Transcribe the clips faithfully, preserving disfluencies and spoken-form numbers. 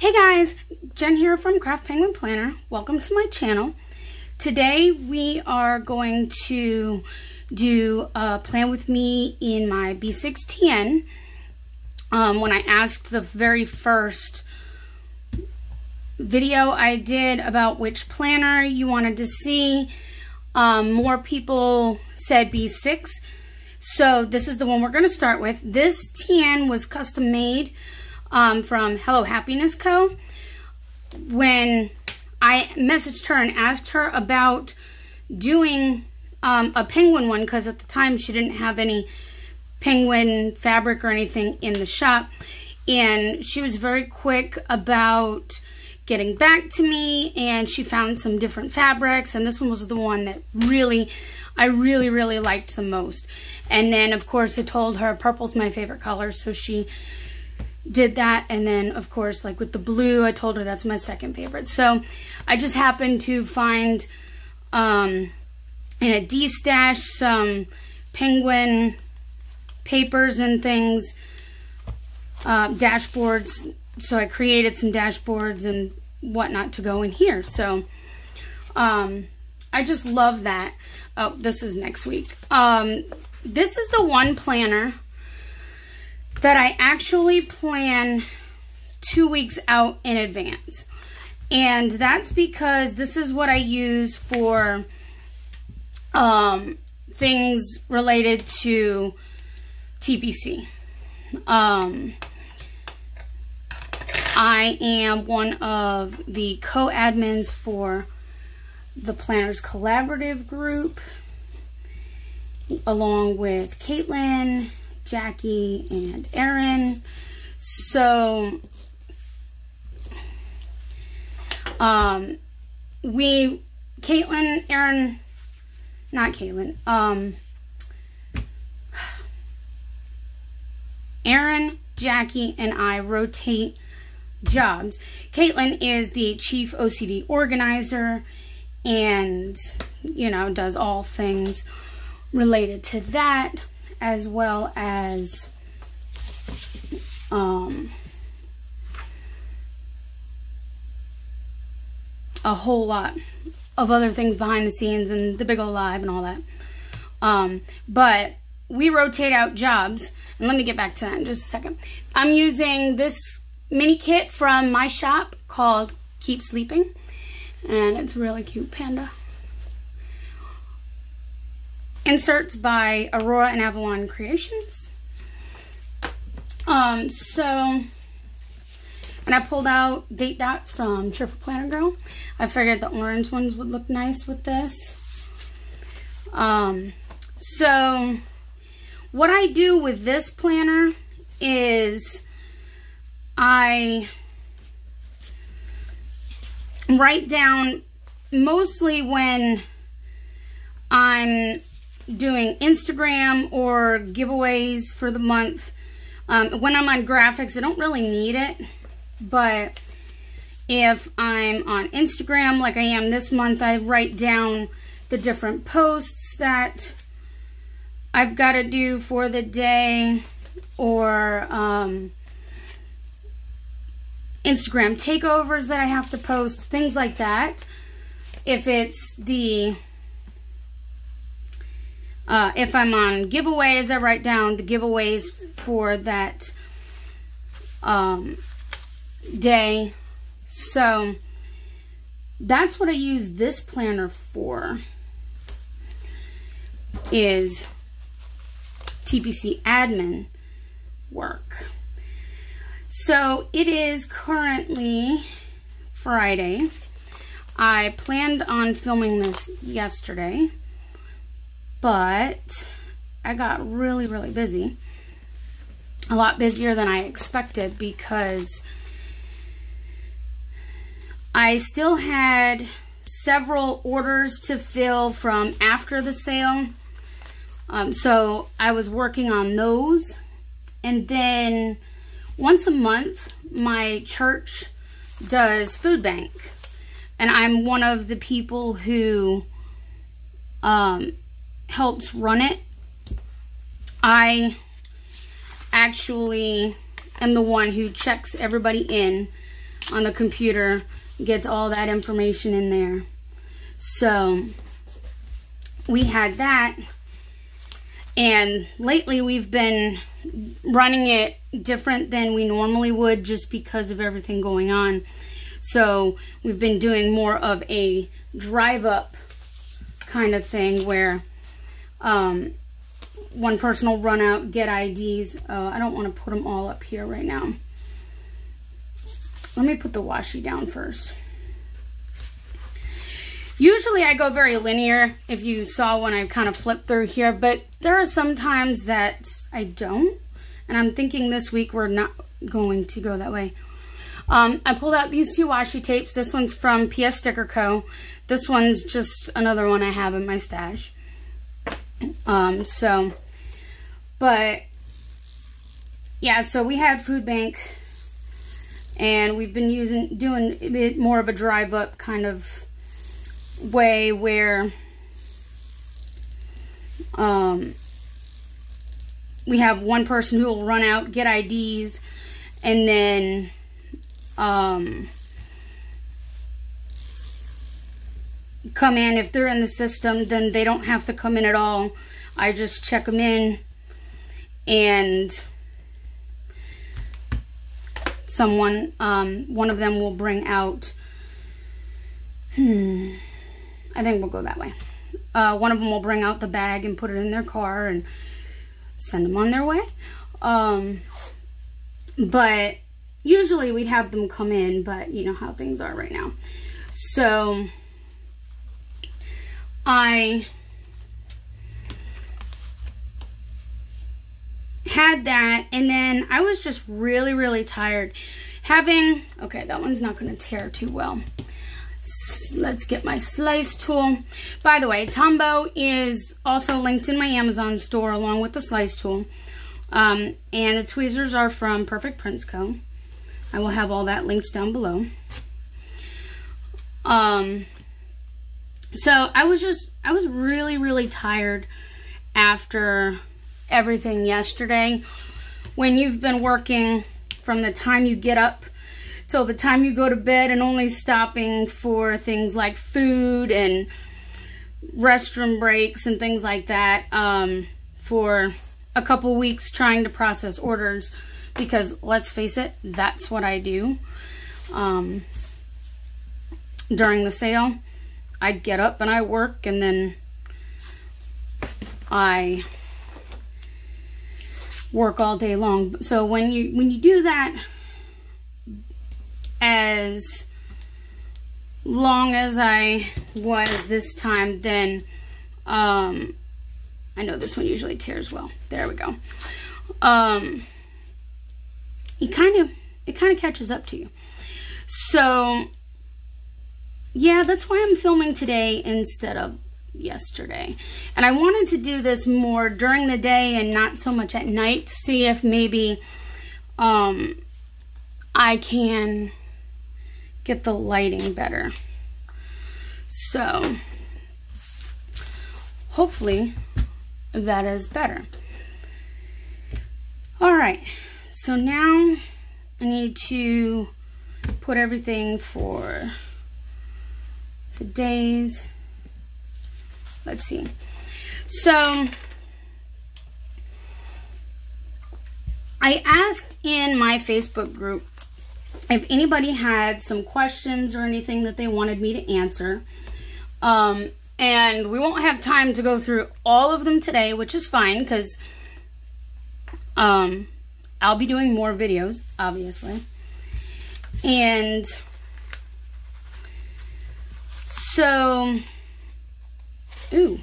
Hey guys, Jen here from Craft Penguin Planner. Welcome to my channel. Today we are going to do a plan with me in my B six T N. Um, when I asked the very first video I did about which planner you wanted to see, um, more people said B six. So this is the one we're going to start with. This T N was custom made um, from Hello Happiness Co. When I messaged her and asked her about doing um, a penguin one, because at the time she didn't have any penguin fabric or anything in the shop, and she was very quick about getting back to me, and she found some different fabrics, and this one was the one that really I really really liked the most. And then of course I told her purple's my favorite color, so she did that. And then of course, like with the blue, I told her that's my second favorite. So I just happened to find um in a D stash some penguin papers and things, uh, dashboards. So I created some dashboards and whatnot to go in here. So um, I just love that. Oh, this is next week. Um, this is the one planner that I actually plan two weeks out in advance. And that's because this is what I use for um, things related to T P C. Um, I am one of the co-admins for the Planners Collaborative group, along with Caitlin, Jackie, and Erin. So um, we, Caitlin, Erin, not Caitlin, um, Erin, Jackie, and I rotate jobs. Caitlin is the chief O C D organizer and, you know, does all things related to that, as well as um, a whole lot of other things behind the scenes and the big ol' live and all that. Um, but we rotate out jobs. And let me get back to that in just a second. I'm using this mini kit from my shop called Keep Sleeping. And it's a really cute panda. Inserts by Aurora and Avalon Creations. Um, so, and I pulled out date dots from Cheerful Planner Girl. I figured the orange ones would look nice with this. Um, so... What I do with this planner is I write down mostly when I'm doing Instagram or giveaways for the month. Um, when I'm on graphics, I don't really need it, but if I'm on Instagram like I am this month, I write down the different posts that I've got to do for the day, or um, Instagram takeovers that I have to post, things like that. If it's the, uh, if I'm on giveaways, I write down the giveaways for that um, day. So that's what I use this planner for, is T P C admin work. So it is currently Friday. I planned on filming this yesterday, but I got really, really busy. A lot busier than I expected, because I still had several orders to fill from after the sale. Um, so I was working on those, and then once a month my church does food bank, and I'm one of the people who um, helps run it. I actually am the one who checks everybody in on the computer gets all that information in there. So we had that, and lately we've been running it different than we normally would just because of everything going on. So we've been doing more of a drive up kind of thing where um, one person will run out, get I Ds. Uh, I don't want to put them all up here right now. Let me put the washi down first. Usually I go very linear. If you saw when I kind of flipped through here, but there are some times that I don't. And I'm thinking this week we're not going to go that way. Um, I pulled out these two washi tapes. This one's from P S Sticker Co. This one's just another one I have in my stash. Um, so, but yeah, so we had food bank and we've been using, doing a bit more of a drive up kind of way where, um, we have one person who will run out, get I Ds, and then, um, come in. If they're in the system, then they don't have to come in at all. I just check them in, and someone, um, one of them will bring out, hmm, I think we'll go that way. Uh, one of them will bring out the bag and put it in their car and send them on their way. Um, but usually we'd have them come in, but you know how things are right now. So I had that, and then I was just really, really tired. Having, okay, that one's not going to tear too well. Let's get my slice tool. By the way, Tombow is also linked in my Amazon store along with the slice tool. Um, and the tweezers are from Perfect Prints Co. I will have all that linked down below. Um... So I was just, I was really, really tired after everything yesterday. When you've been working from the time you get up till the time you go to bed and only stopping for things like food and restroom breaks and things like that, um, for a couple weeks trying to process orders, because let's face it, that's what I do. Um, during the sale, I get up and I work, and then I work all day long. So when you when you do that as long as I was this time, then um, I know this one usually tears well. There we go. Um, it kind of it kind of catches up to you. So yeah, that's why I'm filming today instead of yesterday. And I wanted to do this more during the day and not so much at night, to see if maybe um, I can get the lighting better. So hopefully that is better. All right, so now I need to put everything for the days. Let's see. So I asked in my Facebook group if anybody had some questions or anything that they wanted me to answer. Um, and we won't have time to go through all of them today, which is fine, because um, I'll be doing more videos, obviously. And so, ooh,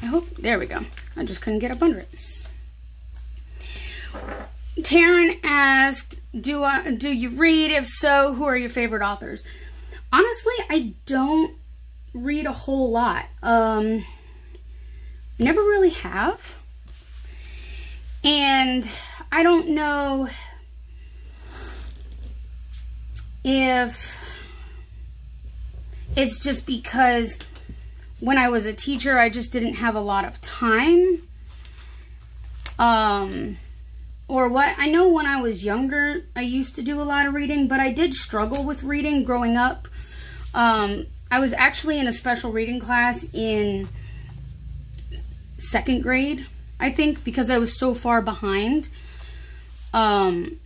I hope, there we go. I just couldn't get up under it. Taryn asked, do I, do you read? If so, who are your favorite authors? Honestly, I don't read a whole lot. Um, never really have. And I don't know if it's just because when I was a teacher, I just didn't have a lot of time. Um, or what. I know when I was younger, I used to do a lot of reading, but I did struggle with reading growing up. Um, I was actually in a special reading class in second grade, I think, because I was so far behind. Um,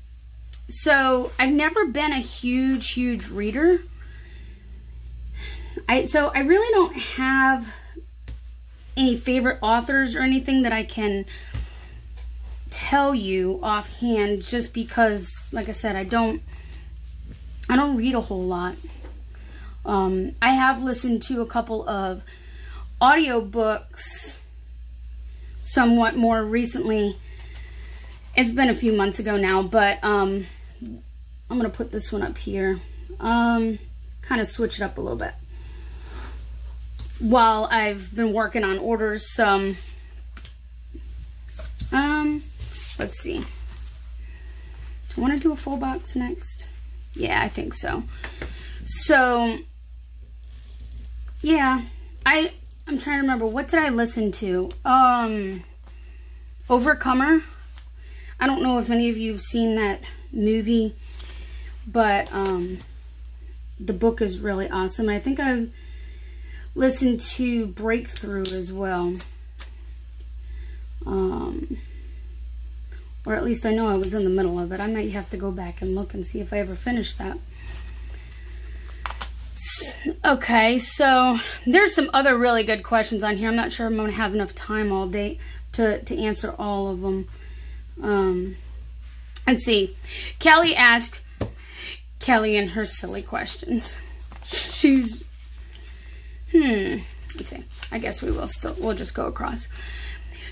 so I've never been a huge, huge reader. I, so I really don't have any favorite authors or anything that I can tell you offhand, just because, like I said, I don't, I don't read a whole lot. Um, I have listened to a couple of audiobooks somewhat more recently. It's been a few months ago now, but um, I'm going to put this one up here. Um, kind of switch it up a little bit. While I've been working on orders, some, um, um, let's see. Do I want to do a full box next? Yeah, I think so. So, yeah, I, I'm trying to remember, what did I listen to? Um, Overcomer. I don't know if any of you have seen that movie, but, um, the book is really awesome. I think I've listened to Breakthrough as well. Um, or at least I know I was in the middle of it. I might have to go back and look and see if I ever finished that. Okay, so there's some other really good questions on here. I'm not sure I'm going to have enough time all day to, to answer all of them. Um, let's see. Kelly asked, Kelly and her silly questions. She's, hmm, let's see. I guess we will still, we'll just go across.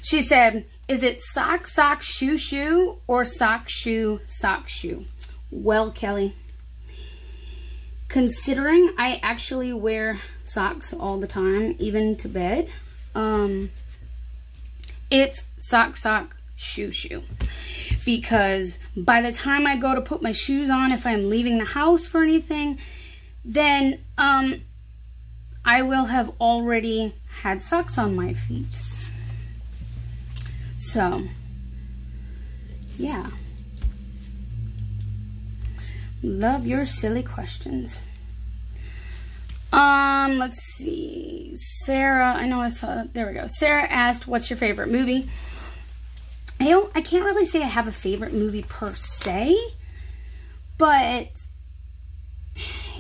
She said, is it sock, sock, shoe, shoe, or sock, shoe, sock, shoe? Well, Kelly, considering I actually wear socks all the time, even to bed, um, it's sock, sock, shoe, shoe. Because by the time I go to put my shoes on, if I'm leaving the house for anything, then um, I will have already had socks on my feet. So, yeah. Love your silly questions. Um, let's see. Sarah, I know I saw, there we go. Sarah asked, what's your favorite movie? I don't, I can't really say I have a favorite movie per se, but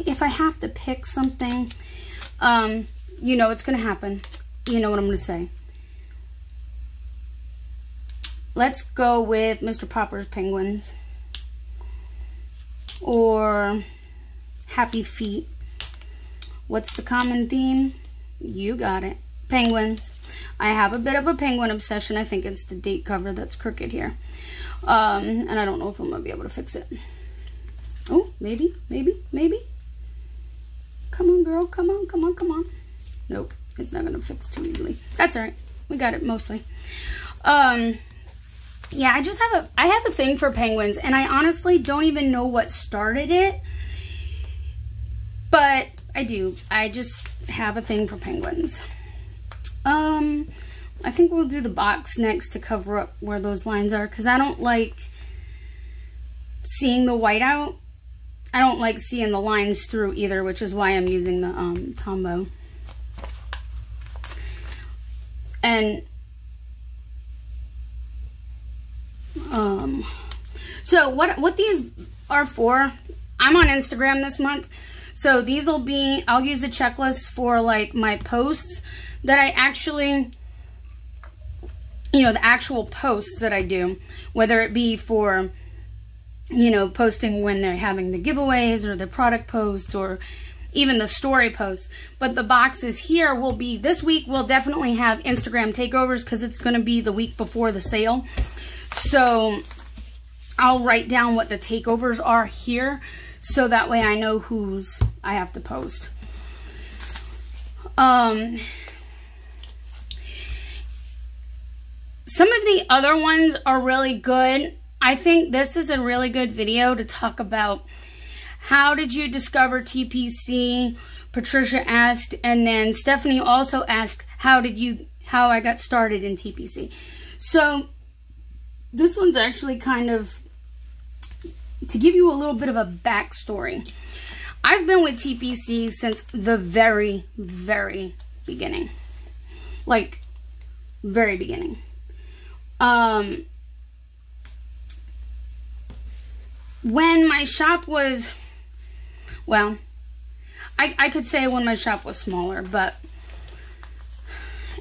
if I have to pick something, um, you know, it's going to happen. You know what I'm going to say. Let's go with Mister Popper's Penguins. Or Happy Feet. What's the common theme? You got it. Penguins. I have a bit of a penguin obsession. I think it's the date cover that's crooked here. Um, and I don't know if I'm going to be able to fix it. Oh, maybe, maybe, maybe. Come on, girl. Come on, come on, come on. Nope. It's not going to fix too easily. That's all right. We got it mostly. Um... Yeah, I just have a, I have a thing for penguins, and I honestly don't even know what started it, but I do. I just have a thing for penguins. Um, I think we'll do the box next to cover up where those lines are, because I don't like seeing the white out. I don't like seeing the lines through either, which is why I'm using the um, Tombow. And Um, so what, what these are for, I'm on Instagram this month. So these will be, I'll use the checklist for like my posts that I actually, you know, the actual posts that I do, whether it be for, you know, posting when they're having the giveaways or the product posts or even the story posts. But the boxes here will be, this week we'll definitely have Instagram takeovers, because it's going to be the week before the sale. So I'll write down what the takeovers are here, so that way I know whose I have to post. Um, some of the other ones are really good. I think this is a really good video to talk about how did you discover T P C, Patricia asked, and then Stephanie also asked, how did you, how I got started in T P C. So This one's actually kind of to give you a little bit of a backstory. I've been with T P C since the very, very beginning. Like, very beginning. Um, when my shop was, well, I, I could say when my shop was smaller, but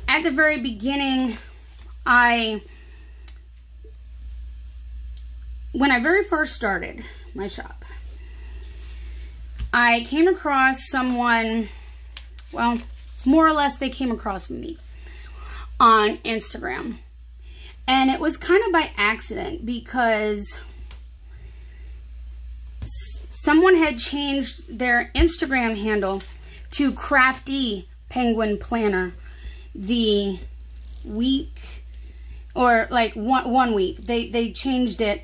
at the very beginning, I, when I very first started my shop, I came across someone, well, more or less they came across me on Instagram. And it was kind of by accident because someone had changed their Instagram handle to Crafty Penguin Planner the week, or like one, one week. They, they changed it,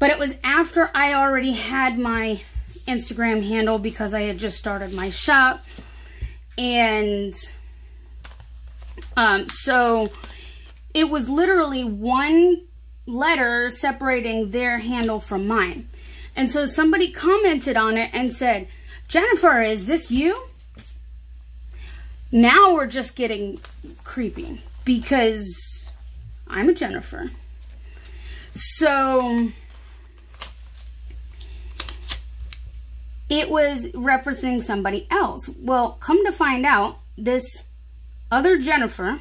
but it was after I already had my Instagram handle because I had just started my shop. And um, so it was literally one letter separating their handle from mine. And so somebody commented on it and said, "Jennifer, is this you?" Now we're just getting creepy because I'm a Jennifer. So it was referencing somebody else. Well, come to find out, this other Jennifer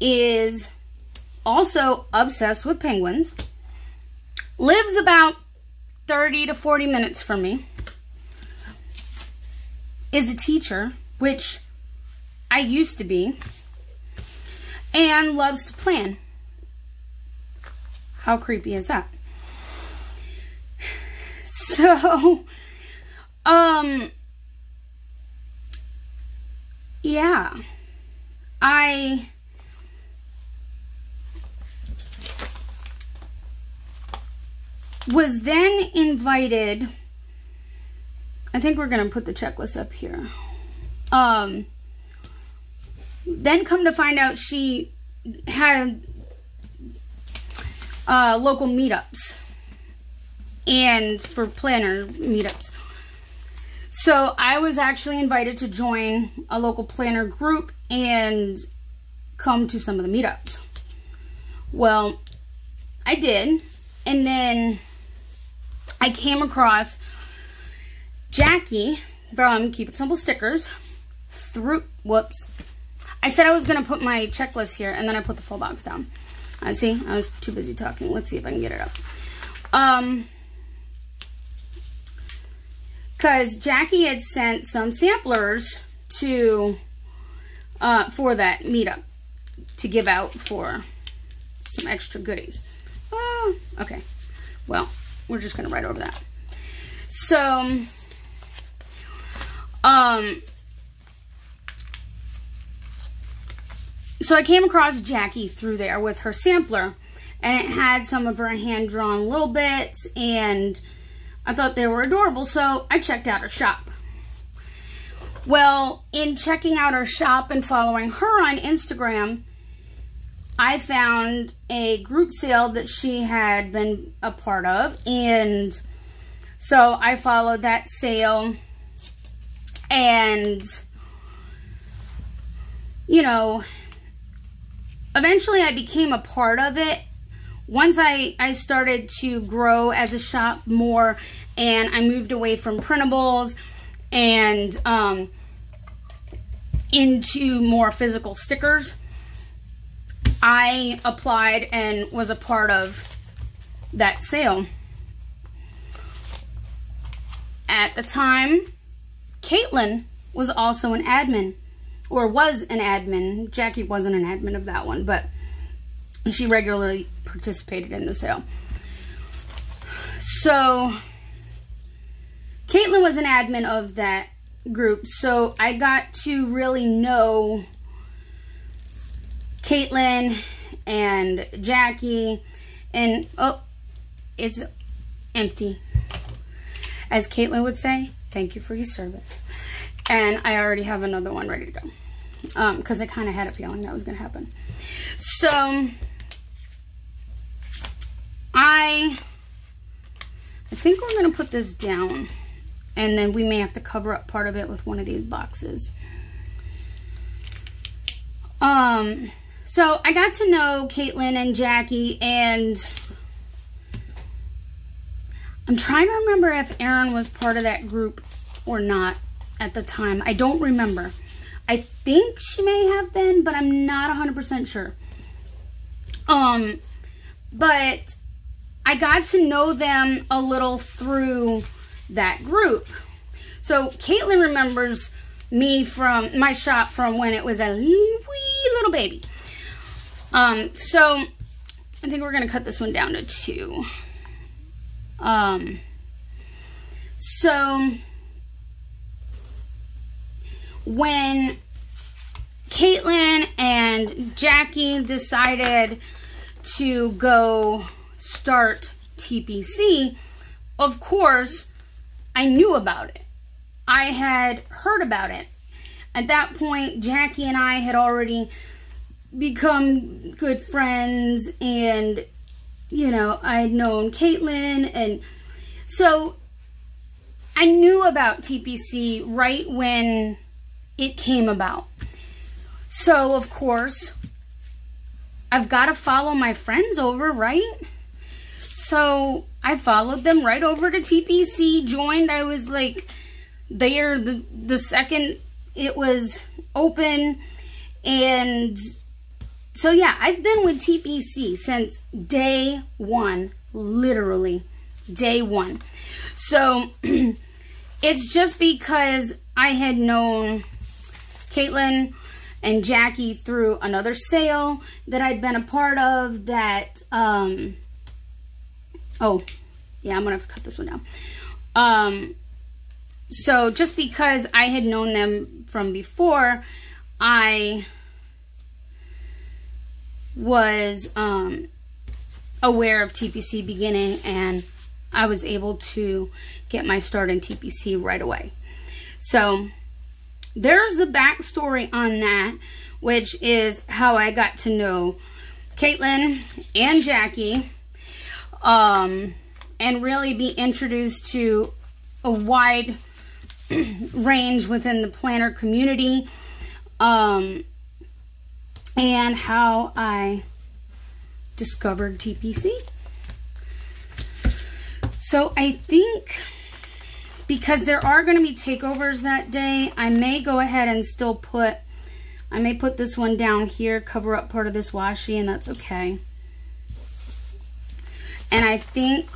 is also obsessed with penguins, lives about thirty to forty minutes from me, is a teacher, which I used to be, and loves to plan. How creepy is that? So Um, yeah, I, was then invited, I think we're going to put the checklist up here, um, then come to find out she had, uh, local meetups, and for planner meetups. So I was actually invited to join a local planner group and come to some of the meetups. Well, I did. And then I came across Jackie from Keep It Simple Stickers through, whoops. I said I was going to put my checklist here and then I put the full box down. I uh, see, I was too busy talking. Let's see if I can get it up. Um... Because Jackie had sent some samplers to, uh, for that meetup to give out for some extra goodies. Oh, okay. Well, we're just going to write over that. So, um, so I came across Jackie through there with her sampler, and it had some of her hand-drawn little bits, and I thought they were adorable, so I checked out her shop. Well, in checking out her shop and following her on Instagram, I found a group sale that she had been a part of, and so I followed that sale, and, you know, eventually I became a part of it. Once I, I started to grow as a shop more and I moved away from printables and um, into more physical stickers, I applied and was a part of that sale. At the time, Caitlin was also an admin, or was an admin. Jackie wasn't an admin of that one, but she regularly participated in the sale. So Caitlin was an admin of that group, so I got to really know Caitlin and Jackie, and oh, it's empty, as Caitlin would say. Thank you for your service. And I already have another one ready to go, um because I kind of had a feeling that was going to happen. So I, I think we're going to put this down, and then we may have to cover up part of it with one of these boxes. Um, so I got to know Caitlin and Jackie, and I'm trying to remember if Erin was part of that group or not at the time. I don't remember. I think she may have been, but I'm not one hundred percent sure. Um, but I got to know them a little through that group. So Caitlin remembers me from my shop from when it was a wee little baby. Um, so I think we're going to cut this one down to two. Um, so when Caitlin and Jackie decided to go start T P C, of course, I knew about it. I had heard about it. At that point, Jackie and I had already become good friends, and, you know, I had known Caitlin, and so I knew about T P C right when it came about. So, of course, I've got to follow my friends over, right? So I followed them right over to T P C, joined. I was like there the, the second it was open. And so, yeah, I've been with T P C since day one, literally day one. So it's just because I had known Caitlin and Jackie through another sale that I'd been a part of that, um, oh, yeah, I'm going to have to cut this one down. Um, so just because I had known them from before, I was um, aware of T P C beginning, and I was able to get my start in T P C right away. So there's the backstory on that, which is how I got to know Caitlin and Jackie, um, and really be introduced to a wide range within the planner community, um, and how I discovered T P C. So I think, because there are going to be takeovers that day, I may go ahead and still put, I may put this one down here, cover up part of this washi, and that's okay. And I think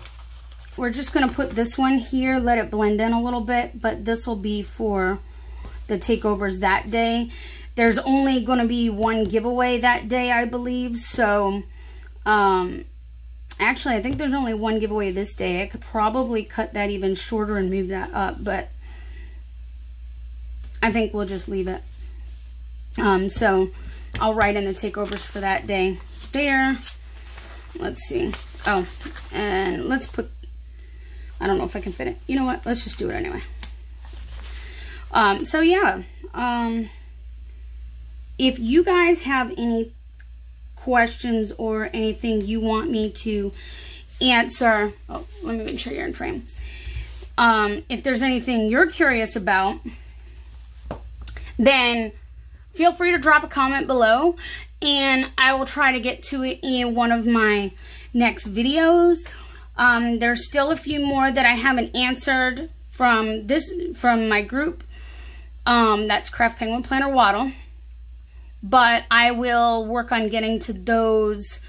we're just going to put this one here, let it blend in a little bit, but this will be for the takeovers that day. There's only going to be one giveaway that day, I believe, so, um, actually, I think there's only one giveaway this day. I could probably cut that even shorter and move that up, but I think we'll just leave it. Um, so I'll write in the takeovers for that day there. Let's see. Oh, and let's put, I don't know if I can fit it. You know what? Let's just do it anyway. Um, so yeah, um, if you guys have any questions or anything you want me to answer, oh, let me make sure you're in frame. Um, if there's anything you're curious about, then feel free to drop a comment below, and I will try to get to it in one of my next videos. Um, there's still a few more that I haven't answered from this from my group. Um, that's Craft Penguin Planner Waddle. But I will work on getting to those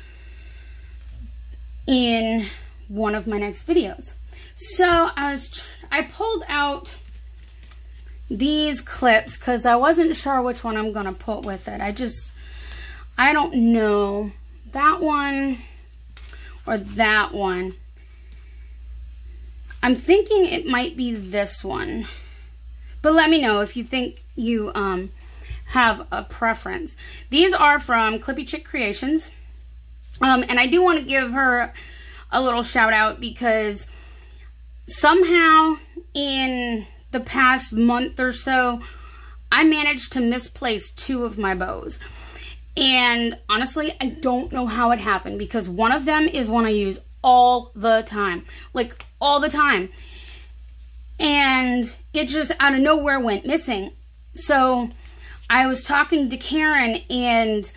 in one of my next videos. So I was, tr I pulled out these clips because I wasn't sure which one I'm gonna put with it. I just, I don't know, that one or that one. I'm thinking it might be this one, but let me know if you think you, um, have a preference. These are from Clippy Chick Creations, um, and I do want to give her a little shout out because somehow in the past month or so, I managed to misplace two of my bows, and honestly, I don't know how it happened because one of them is one I use all the time, like all the time. And it just out of nowhere went missing. So I was talking to Karen, and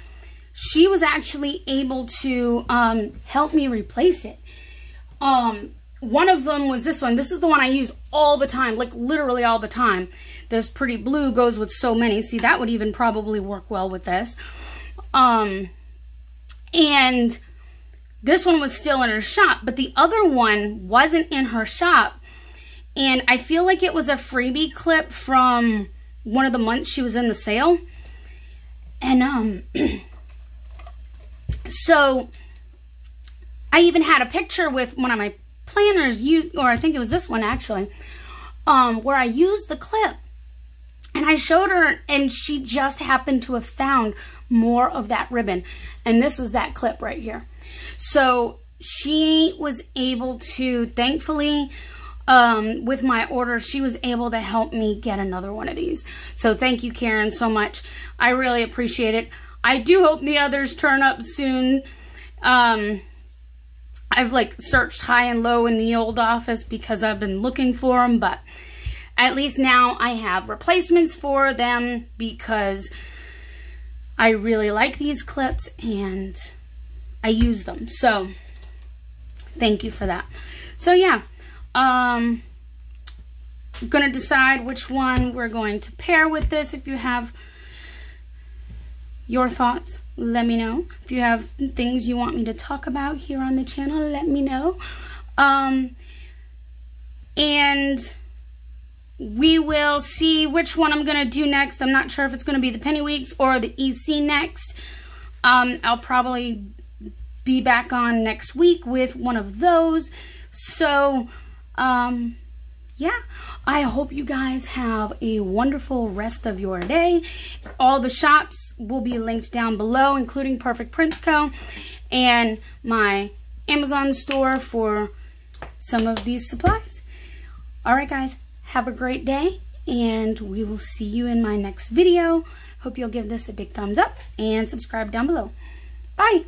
she was actually able to um, help me replace it. Um, one of them was this one. This is the one I use all the time, like literally all the time. This pretty blue goes with so many. See, that would even probably work well with this. Um, and this one was still in her shop, but the other one wasn't in her shop. And I feel like it was a freebie clip from one of the months she was in the sale. And um, so I even had a picture with one of my planners, used, or I think it was this one actually, um, where I used the clip. And I showed her, and she just happened to have found more of that ribbon. And this is that clip right here. So she was able to, thankfully, Um, with my order, she was able to help me get another one of these. So thank you, Karen, so much. I really appreciate it. I do hope the others turn up soon. Um, I've like searched high and low in the old office because I've been looking for them, but at least now I have replacements for them because I really like these clips and I use them. So thank you for that. So yeah. Um, I'm going to decide which one we're going to pair with this. If you have your thoughts, let me know. If you have things you want me to talk about here on the channel, let me know. Um, and we will see which one I'm going to do next. I'm not sure if it's going to be the Penny Weeks or the E C next. Um, I'll probably be back on next week with one of those. So... Um, yeah, I hope you guys have a wonderful rest of your day. All the shops will be linked down below, including Perfect Prints Co. and my Amazon store for some of these supplies. All right, guys, have a great day, and we will see you in my next video. Hope you'll give this a big thumbs up and subscribe down below. Bye.